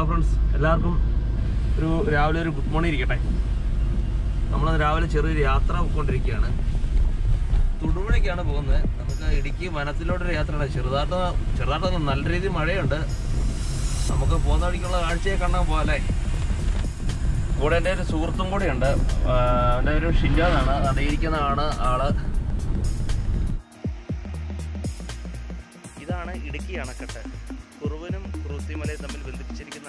Hello friends, എല്ലാവർക്കും ഒരു രാവിലെ ഒരു ഗുഡ് മോർണിംഗ് ഇരിക്കട്ടെ. നമ്മൾ രാവിലെ ചെറിയൊരു യാത്ര പോയിക്കൊണ്ടിരിക്കുകയാണ്. തൊടുപുഴയ്ക്കാണ് പോകുന്നത്. നമുക്ക് ഇടുക്കി വനത്തിലോട്ട് ഒരു യാത്രയാണ്. ചെറുതായിട്ട് നല്ല രീതിയിൽ മഴയുണ്ട്. നമുക്ക് പോകുന്ന വഴിക്കുള്ള കാഴ്ചയെ കാണാൻ പോകാല്ലേ. കൂടെ എൻ്റെ ഒരു സുഹൃത്തും കൂടെയുണ്ട്. എൻ്റെ ഒരു ഷിജാനാണ്, അറിയിരിക്കുന്നതാണ് ആള്. ഇതാണ് ഇടുക്കി അണക്കെട്ട്. കുറുവനും കുറുത്തിമലയും തമ്മിൽ ബന്ധിപ്പിച്ചിരിക്കുന്ന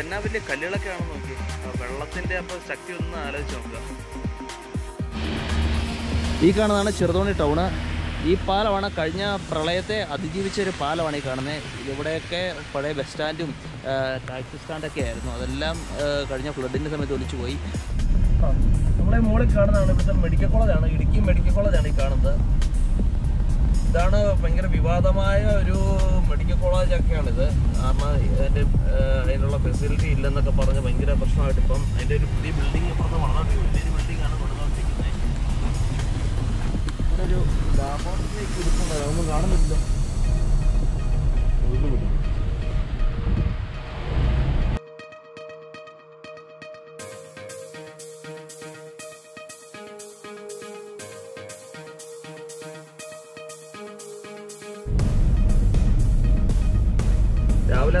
എന്നാ വലിയ കല്ലുകളൊക്കെ ആണെന്ന് നോക്കി. വെള്ളത്തിന്റെ അപ്പോൾ ശക്തി ഒന്ന് ആലോചിച്ച് നോക്കുക. ഈ കാണുന്നതാണ് ചെറുതോണി ടൗണ്. ഈ പാലമാണ് കഴിഞ്ഞ പ്രളയത്തെ അതിജീവിച്ച ഒരു പാലമാണ് ഈ കാണുന്നത്. ഇവിടെയൊക്കെ പഴയ ബസ് സ്റ്റാൻഡും ടാക്സി സ്റ്റാൻഡൊക്കെ ആയിരുന്നു. അതെല്ലാം കഴിഞ്ഞ ഫ്ലഡിന്റെ സമയത്ത് ഒലിച്ചു പോയി. നമ്മളെ മുകളിൽ കാണുന്നതാണ് ഇവിടുത്തെ മെഡിക്കൽ കോളേജാണ്. ഇടുക്കി മെഡിക്കൽ കോളേജാണ് ഈ കാണുന്നത്. ഇതാണ് ഭയങ്കര വിവാദമായ ഒരു മെഡിക്കൽ കോളേജൊക്കെയാണിത്. കാരണം അതിനുള്ള ഫെസിലിറ്റി ഇല്ലെന്നൊക്കെ പറഞ്ഞ് ഭയങ്കര പ്രശ്നമായിട്ട് ഇപ്പം അതിൻ്റെ ഒരു പുതിയ ബിൽഡിംഗ് ഇപ്പുറത്ത് വളരെ വലിയൊരു ബിൽഡിംഗാണ് കൊടുത്തോണ്ടിരിക്കുന്നത്. ഇവിടെ ഒരു ലാബോറട്ടറിയൊക്കെ ഇരിക്കുന്നത് ഒന്നും കാണുന്നില്ല. രാവിലെ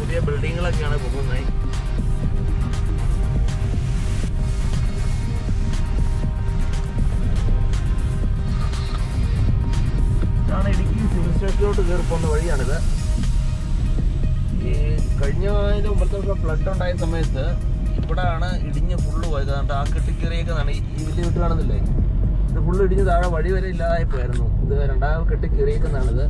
പുതിയ ബിൽഡിങ്ങുകളൊക്കെയാണ് പോകുന്നത്. ഇതാണ് ഇടുക്കി സിവിൽ സ്റ്റേഷനിലോട്ട് കയറി പോകുന്ന വഴിയാണിത്. ഈ കഴിഞ്ഞ അതിൻ്റെ മുമ്പത്തെ ഫ്ലഡ് ഉണ്ടായ സമയത്ത് ഇവിടെയാണ് ഇടിഞ്ഞ് ഫുള്ള് പോയത്. അതുകൊണ്ട് ആ കെട്ടിക്കേറിയേക്കുന്നതാണ്. ഈ വലിയ വീട്ട് കാണുന്നില്ലേ, ഇത് ഫുള്ള് ഇടിഞ്ഞ് താഴെ വഴി വരെ ഇല്ലാതായി പോയായിരുന്നു. ഇത് രണ്ടാമത് കെട്ടിക്കേറിയേക്കുന്നതാണിത്.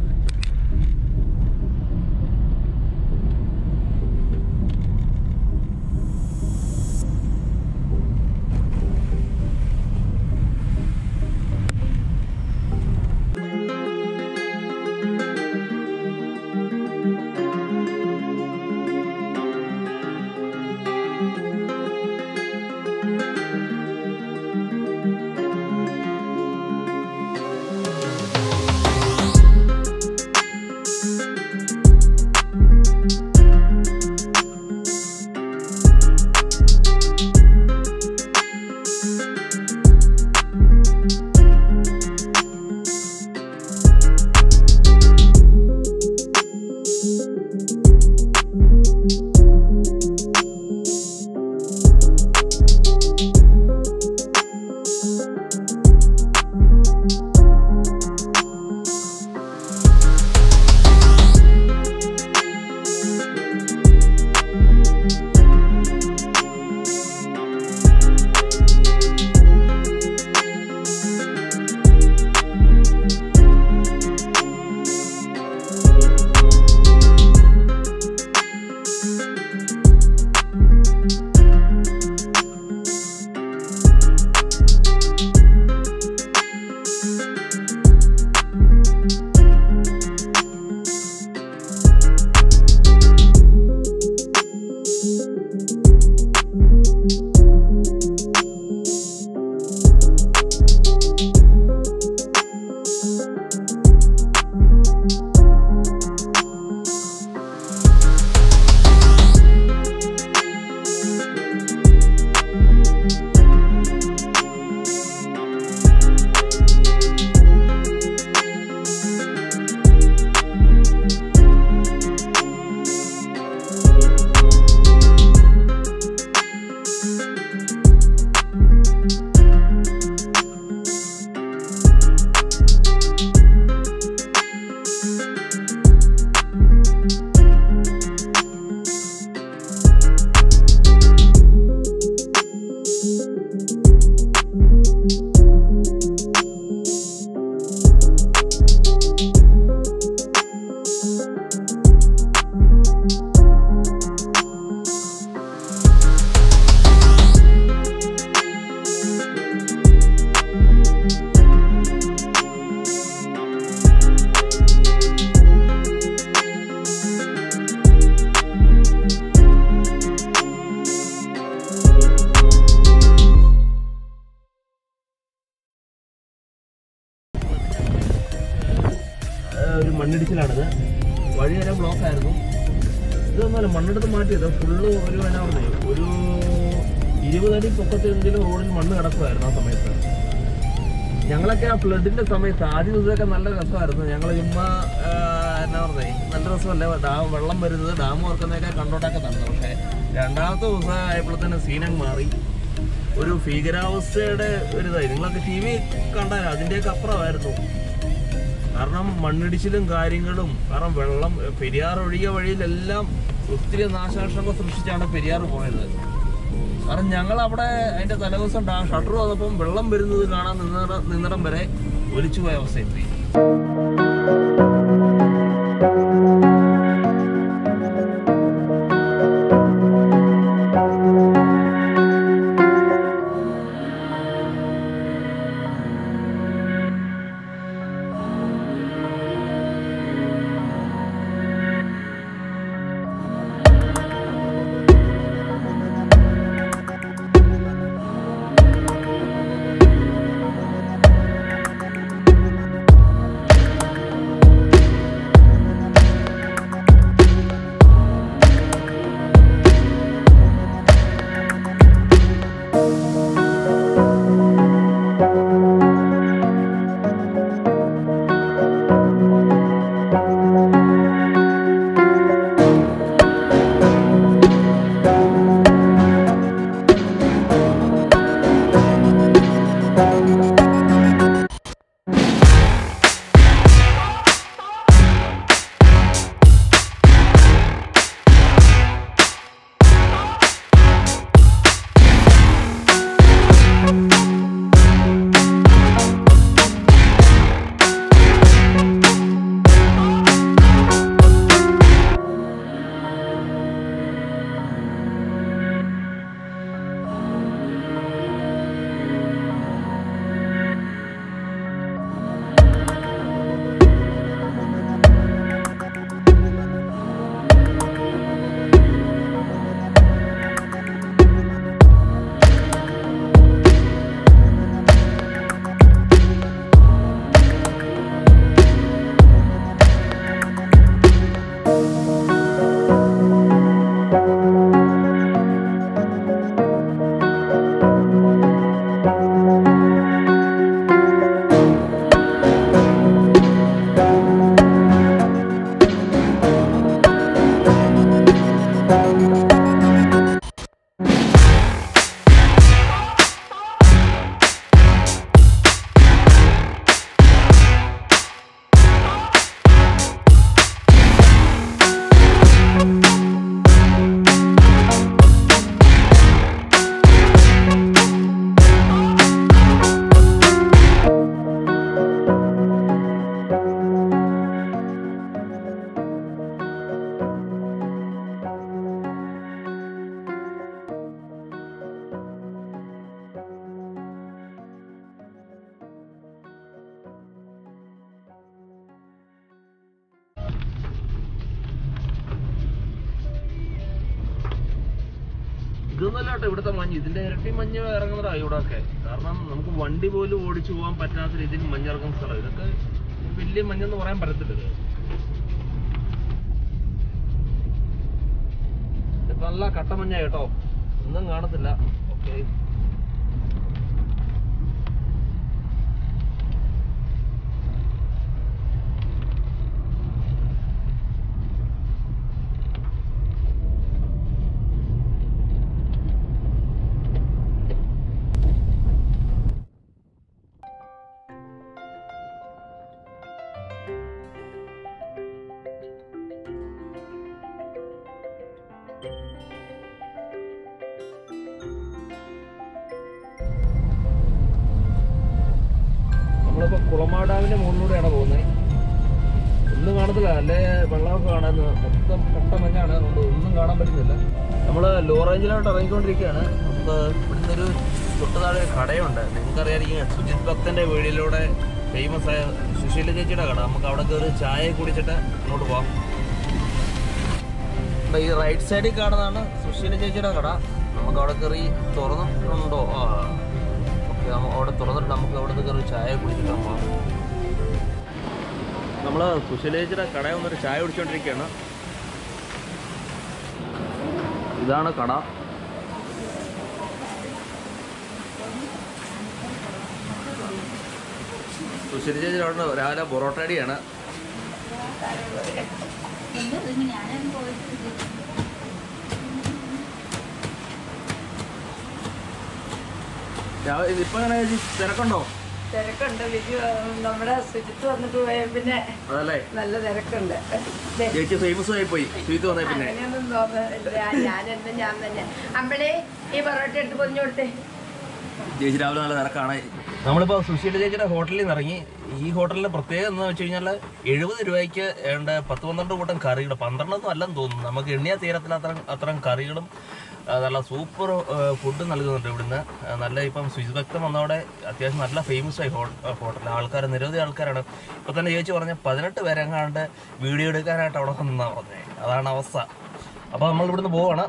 Karena janggal apda, ini dalam urusan dance, satu orang pun berlambang berindu dengan anak ninaram berai, boleh cuba ya sendiri. One day, we will do one path. This is Manjargan Sala. This is Manjargan Sala. This is Manjargan Sala. This I am going to go to the house. ഇതാണ് കട. സുശ്രീ ചേച്ചി അവിടെ രാവിലെ പൊറോട്ട അടിയാണ്. ഇപ്പൊ എങ്ങനെ ചേച്ചി തിരക്കുണ്ടോ? തിരക്കുണ്ട് വിജു, നമ്മുടെ സുജിത്ത് വന്നിട്ട് പോയ പിന്നെ നല്ല തിരക്കുണ്ട്. ചേച്ചി ഫേമസ് ആയി പോയി സുജിത്ത് വന്നേ പിന്നെ. അങ്ങനെയൊന്നും തോന്നില്ല, ഞാൻ തന്നെ അമ്പളേ ഈ പൊറോട്ട എടുത്ത് പൊതിഞ്ഞു കൊടുത്തേ. ചേച്ചി രാവിലെ നല്ല തിരക്കാണ്. നമ്മളിപ്പോൾ സുശീല ചേച്ചിയുടെ ഹോട്ടലിൽ നിന്ന് ഇറങ്ങി. ഈ ഹോട്ടലിൻ്റെ പ്രത്യേകത എന്ന് വെച്ച് കഴിഞ്ഞാൽ 70 രൂപയ്ക്ക് വേണ്ട 10-12 കൂട്ടം കറികൾ, 12 അല്ലെന്ന് തോന്നുന്നു, നമുക്ക് എണ്ണിയാ തീരത്തിലത്ര അത്രയും കറികളും നല്ല സൂപ്പർ ഫുഡ് നൽകുന്നുണ്ട് ഇവിടുന്ന്. നല്ല ഇപ്പം സുജിത് ഭക്തം വന്നവിടെ അത്യാവശ്യം നല്ല ഫേമസ് ആയി ഹോട്ടൽ. ആൾക്കാർ നിരവധി ആൾക്കാരാണ്. ഇപ്പോൾ തന്നെ ചേച്ചി പറഞ്ഞ 18 പേരെ കണ്ട് വീഡിയോ എടുക്കാനായിട്ട് അവിടെ നിന്നാ പറഞ്ഞത്, അതാണ് അവസ്ഥ. അപ്പോൾ നമ്മൾ ഇവിടുന്ന് പോവാണ്.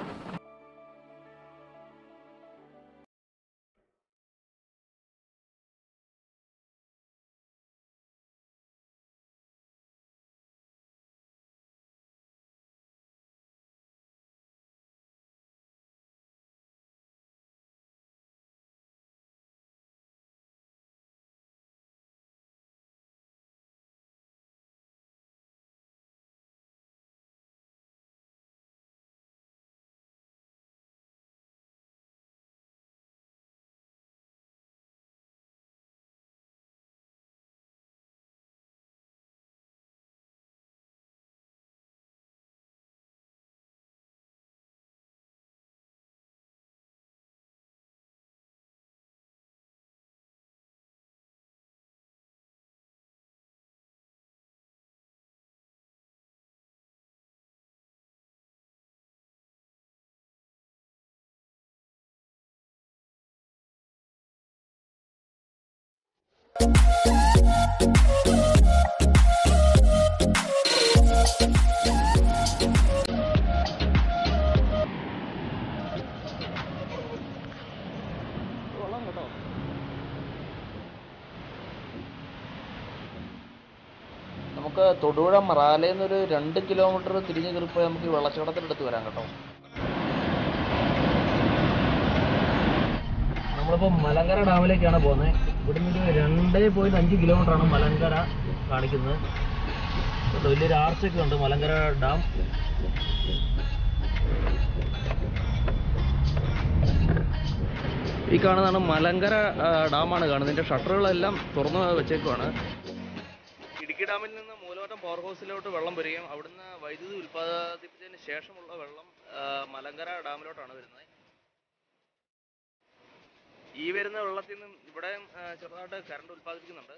നമുക്ക് തൊടുപുഴ മറാലയിൽ നിന്നൊരു 2 കിലോമീറ്റർ തിരിഞ്ഞു കയറിപ്പോയി നമുക്ക് വെള്ളച്ചാട്ടത്തിനടുത്ത് വരാം കേട്ടോ. നമ്മളിപ്പോൾ മലങ്കര ഡാമിലേക്കാണ് പോകുന്നത്. ഇവിടെ നിന്ന് 2.5 കിലോമീറ്ററാണ് മലങ്കര കാണിക്കുന്നത്. വലിയൊരു ആർച്ചൊക്കെ ഉണ്ട് മലങ്കര ഡാം. ഈ കാണുന്നതാണ് മലങ്കര ഡാമാണ് കാണുന്നത്. ഇതിൻ്റെ ഷട്ടറുകളെല്ലാം തുറന്നു വെച്ചേക്കുവാണ്. ഇടുക്കി ഡാമിൽ നിന്ന് മൂലവറ്റം പവർ ഹൗസിലോട്ട് വെള്ളം വരികയും അവിടുന്ന് വൈദ്യുതി ഉൽപ്പാദിപ്പിച്ചതിന് ശേഷമുള്ള വെള്ളം മലങ്കര ഡാമിലോട്ടാണ് വരുന്നത്. ഈ വരുന്ന വെള്ളത്തിൽ നിന്നും ഇവിടെ ചെറുതായിട്ട് കറണ്ട് ഉൽപ്പാദിപ്പിക്കുന്നുണ്ട്.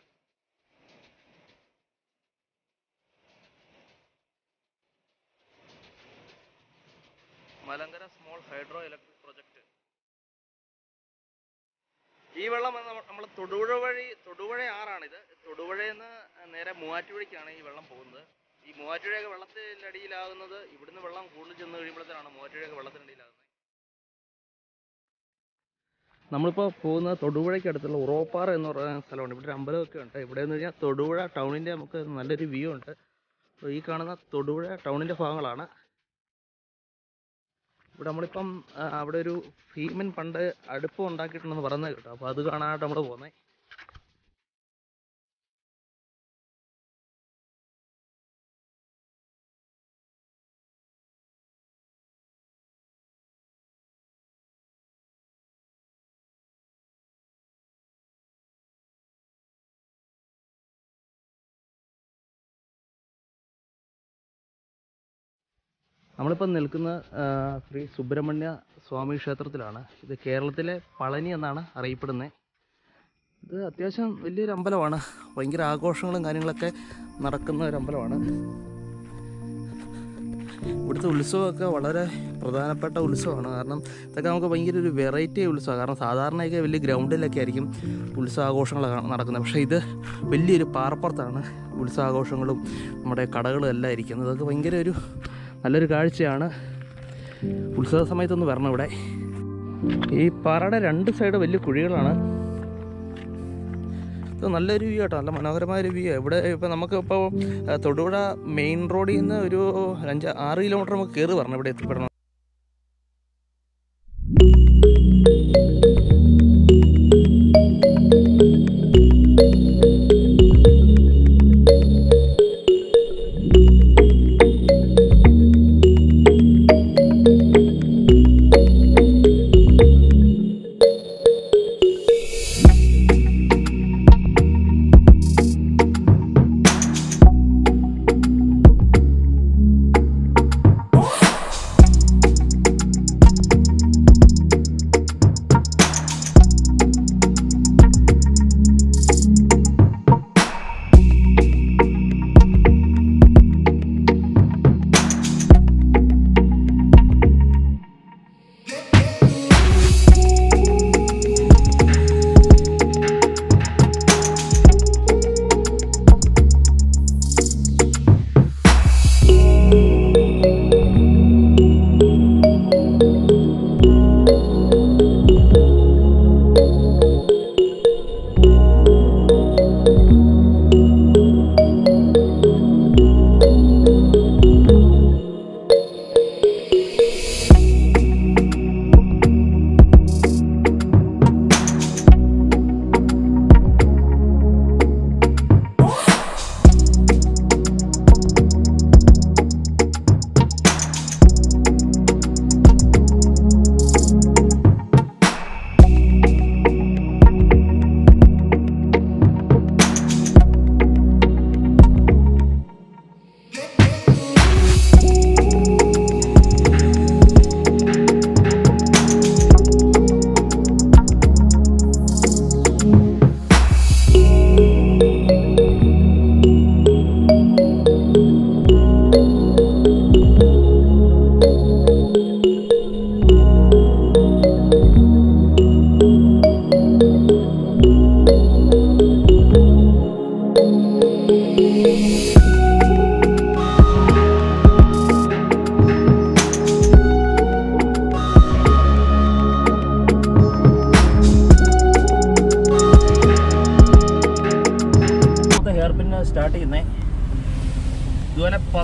Malankara small hydro electric project. ഈ വെള്ളം നമ്മൾ തൊടുപുഴ ആറാണിത്. തൊടുപുഴയെന്ന് നേരെ മൂവാറ്റുപുഴയ്ക്കാണ് ഈ വെള്ളം പോകുന്നത്. ഈ മൂവാറ്റുപുഴയൊക്കെ വെള്ളത്തിൻ്റെ അടിയിലാകുന്നത് ഇവിടുന്ന് വെള്ളം കൂടുതൽ ചെന്ന് കഴിയുമ്പോഴത്തേനാണ് മൂവാറ്റുപുഴയൊക്കെ വെള്ളത്തിൻ്റെ അടിയിലാകുന്നത്. നമ്മളിപ്പോൾ പോകുന്ന തൊടുപുഴയ്ക്ക് അടുത്തുള്ള ഉറവപ്പാറ എന്ന് പറയുന്ന സ്ഥലമാണ്. ഇവിടെ ഒരു അമ്പലമൊക്കെ ഉണ്ട്. ഇവിടെ എന്ന് പറഞ്ഞാൽ തൊടുപുഴ ടൗണിൻ്റെ നമുക്ക് നല്ലൊരു വ്യൂ ഉണ്ട്. ഈ കാണുന്ന തൊടുപുഴ ടൗണിൻ്റെ ഭാഗങ്ങളാണ്. ഇവിടെ നമ്മളിപ്പം അവിടെ ഒരു ഭീമൻ പണ്ട് അടുപ്പം ഉണ്ടാക്കിയിട്ടുണ്ടെന്ന് പറയുന്നത് കേട്ടോ. അപ്പോൾ അത് കാണാനായിട്ട് നമ്മൾ പോകുന്നത്. നമ്മളിപ്പോൾ നിൽക്കുന്ന ശ്രീ സുബ്രഹ്മണ്യ സ്വാമി ക്ഷേത്രത്തിലാണ്. ഇത് കേരളത്തിലെ പളനി എന്നാണ് അറിയപ്പെടുന്നത്. ഇത് അത്യാവശ്യം വലിയൊരു അമ്പലമാണ്. ഭയങ്കര ആഘോഷങ്ങളും കാര്യങ്ങളൊക്കെ നടക്കുന്ന ഒരു അമ്പലമാണ്. ഇവിടുത്തെ ഉത്സവമൊക്കെ വളരെ പ്രധാനപ്പെട്ട ഉത്സവമാണ്. കാരണം ഇതൊക്കെ നമുക്ക് ഭയങ്കര ഒരു വെറൈറ്റി ഉത്സവമാണ്. കാരണം സാധാരണയൊക്കെ വലിയ ഗ്രൗണ്ടിലൊക്കെ ആയിരിക്കും ഉത്സവാഘോഷങ്ങളൊക്കെ നടക്കുന്നത്. പക്ഷേ ഇത് വലിയൊരു പാറപ്പുറത്താണ് ഉത്സവാഘോഷങ്ങളും നമ്മുടെ കടകളും എല്ലാം ഇരിക്കുന്നത്. അതൊക്കെ ഭയങ്കര ഒരു നല്ലൊരു കാഴ്ചയാണ്. ഉത്സവ സമയത്തൊന്ന് വരണം ഇവിടെ. ഈ പാറയുടെ 2 സൈഡ് വലിയ കുഴികളാണ്. ഇത് നല്ലൊരു വ്യൂ ആട്ടോ, നല്ല മനോഹരമായൊരു വ്യൂ. ഇവിടെ ഇപ്പോൾ നമുക്കിപ്പോൾ തൊടുപുഴ മെയിൻ റോഡിൽ നിന്ന് ഒരു 5-6 കിലോമീറ്റർ നമുക്ക് കയറി വരണം ഇവിടെ എത്തിപ്പെടണം.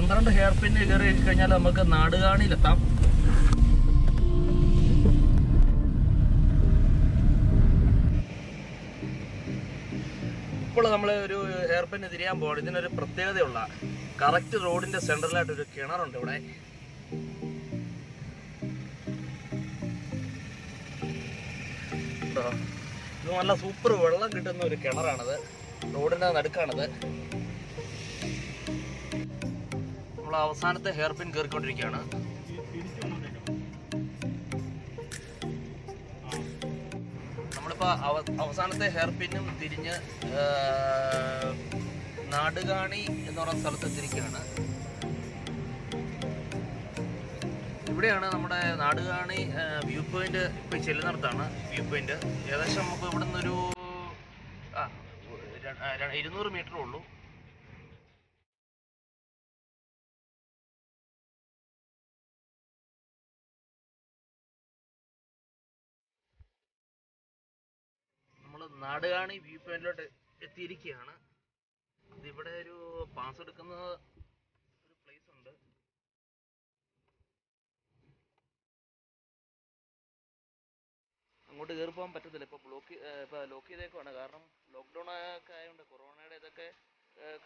12 hair pin keri kaniyal namakku naadu kaanil etham ഇപ്പോൾ നമ്മൾ ഒരു ഹെയർ പിൻ തിരിയാൻ പോവാണ് ഇതിന് ഒരു പ്രത്യേകതയുള്ള കറക്റ്റ് റോഡിന്റെ സെന്ററിൽ ആയിട്ട് ഒരു കിണറുണ്ട് ഇവിടെ ഇത് നല്ല സൂപ്പർ വെള്ളം കിട്ടുന്ന ഒരു കിണറാണ് ഇത് റോഡിന്റെ നടുക്കാണ് ഇത് നമ്മൾ അവസാനത്തെ ഹെയർ പിൻ കേറിക്കൊണ്ടിരിക്കുകയാണ് അവസാനത്തെ ഹെയർ പിന്നും തിരിഞ്ഞ് നാടുകാണി എന്ന് പറയുന്ന സ്ഥലത്ത് എത്തിയിരിക്കുകയാണ് ഇവിടെയാണ് നമ്മുടെ നാടുകാണി വ്യൂ പോയിന്റ് ഇപ്പോൾ ചെല്ലുന്നിടത്താണ് വ്യൂ പോയിന്റ് ഏകദേശം നമുക്ക് ഇവിടെ നിന്നൊരു 200 മീറ്ററേ ഉള്ളൂ നാടുകാണി വ്യൂ പോയിന്റിലോട്ട് എത്തിയിരിക്കുകയാണ് ഇവിടെ ഒരു പാസ് എടുക്കുന്ന ഒരു പ്ലേസ് ഉണ്ട് അങ്ങോട്ട് കയറി പോകാൻ പറ്റത്തില്ല ഇപ്പോൾ ലോക്ക് ചെയ്തേക്കുവാണ് കാരണം ലോക്ക്ഡൗൺ ഒക്കെ ആയതുകൊണ്ട് കൊറോണയുടെ ഇതൊക്കെ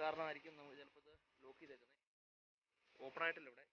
കാരണമായിരിക്കും നമ്മൾ ചിലപ്പോൾ ഇത് ലോക്ക് ചെയ്തേക്കുന്നത് ഓപ്പൺ ആയിട്ടില്ല ഇവിടെ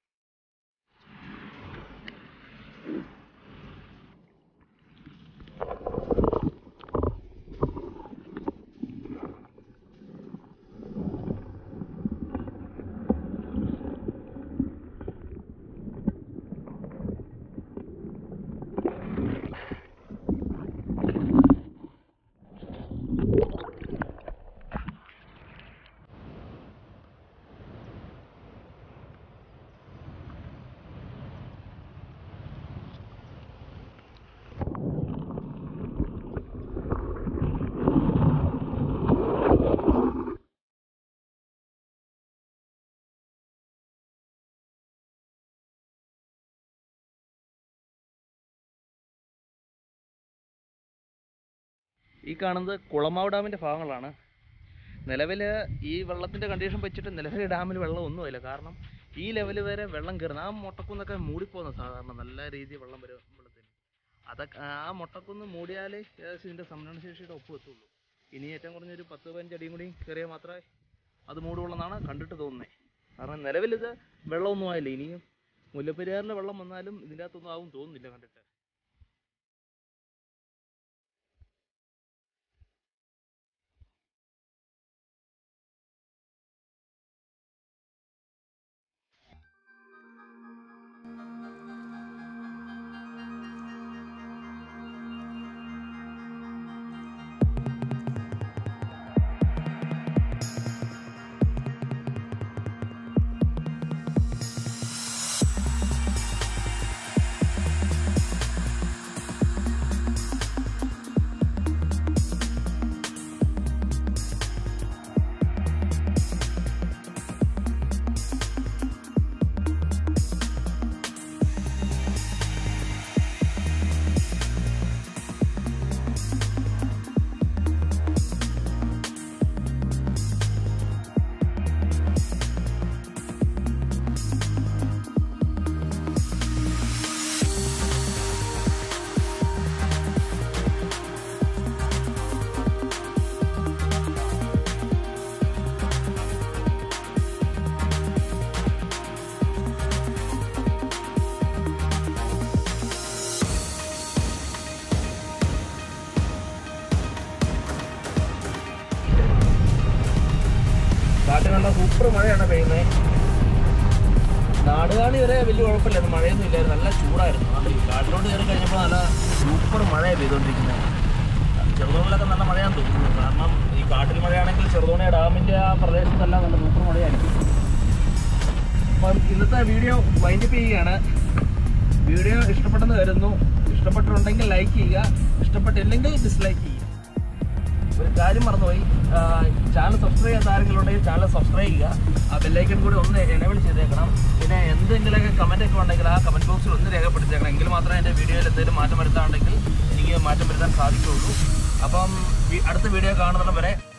ഈ കാണുന്നത് കുളമാവ് ഡാമിന്റെ ഭാഗങ്ങളാണ് നിലവിൽ ഈ വെള്ളത്തിന്റെ കണ്ടീഷൻ വെച്ചിട്ട് നിലവിൽ ഡാമിൽ വെള്ളം ഒന്നുമില്ല കാരണം ഈ ലെവൽ വരെ വെള്ളം കയറുന്ന ആ മൊട്ടക്കുന്നൊക്കെ മൂടിപ്പോകുന്ന സാധാരണ നല്ല രീതിയിൽ വെള്ളം വരും വെള്ളത്തിൽ അതൊക്കെ ആ മൊട്ടക്കുന്ന് മൂടിയാലേ ഏകദേശം ഇതിൻ്റെ സംരക്ഷണശേഷിയുടെ ഒപ്പ് എത്തുള്ളൂ ഇനി ഏറ്റവും കുറഞ്ഞൊരു 10-15 അടിയും കൂടി കയറിയാൽ മാത്രമേ അത് മൂടുള്ളെന്നാണ് കണ്ടിട്ട് തോന്നുന്നത് കാരണം നിലവിലിത് വെള്ളമൊന്നും ആയില്ല ഇനിയും മുല്ലപ്പെരിയാറിൽ വെള്ളം വന്നാലും ഇതിൻ്റെ അകത്തൊന്നും ആവും തോന്നുന്നില്ല കണ്ടിട്ട് സൂപ്പർ മഴയാണ് പെയ്യുന്നത് നാടുകാണി വരെ വലിയ കുഴപ്പമില്ലായിരുന്നു മഴയൊന്നും ഇല്ലായിരുന്നു നല്ല ചൂടായിരുന്നു കാട്ടിലോട്ട് കയറി കഴിഞ്ഞപ്പോൾ നല്ല സൂപ്പർ മഴയാണ് പെയ്തുകൊണ്ടിരിക്കുന്നത് ചെറുതോണിലൊക്കെ നല്ല മഴയാണ് തോന്നുന്നത് കാരണം ഈ കാട്ടിൽ മഴയാണെങ്കിൽ ചെറുതോണി ഡാമിൻ്റെ ആ പ്രദേശത്തെല്ലാം നല്ല സൂപ്പർ മഴയായിരിക്കും അപ്പം ഇന്നത്തെ വീഡിയോ വൈൻഡപ്പ് ചെയ്യുകയാണ് വീഡിയോ ഇഷ്ടപ്പെട്ടെന്ന് വരുന്നു ഇഷ്ടപ്പെട്ടിട്ടുണ്ടെങ്കിൽ ലൈക്ക് ചെയ്യുക ഇഷ്ടപ്പെട്ടില്ലെങ്കിൽ ഡിസ്ലൈക്ക് ചെയ്യുക ഒരു കാര്യം മറന്നുപോയി ചാനൽ സബ്സ്ക്രൈബ് ചെയ്യാത്ത ആരെങ്കിലുണ്ടെങ്കിൽ ചാനൽ സബ്സ്ക്രൈബ് ചെയ്യുക ആ ബെല്ലൈക്കൺ കൂടി ഒന്ന് എനേബിൾ ചെയ്തേക്കണം പിന്നെ എന്തെങ്കിലുമൊക്കെ കമൻ്റ് ഒക്കെ ഉണ്ടെങ്കിൽ ആ കമൻറ്റ് ബോക്സിൽ ഒന്ന് രേഖപ്പെടുത്തിയേക്കണം എങ്കിൽ മാത്രമേ എൻ്റെ വീഡിയോയിൽ എന്തെങ്കിലും മാറ്റം വരുത്താനുണ്ടെങ്കിൽ എനിക്ക് മാറ്റം വരുത്താൻ സാധിക്കുകയുള്ളൂ അപ്പം അടുത്ത വീഡിയോ കാണുന്നത് വരെ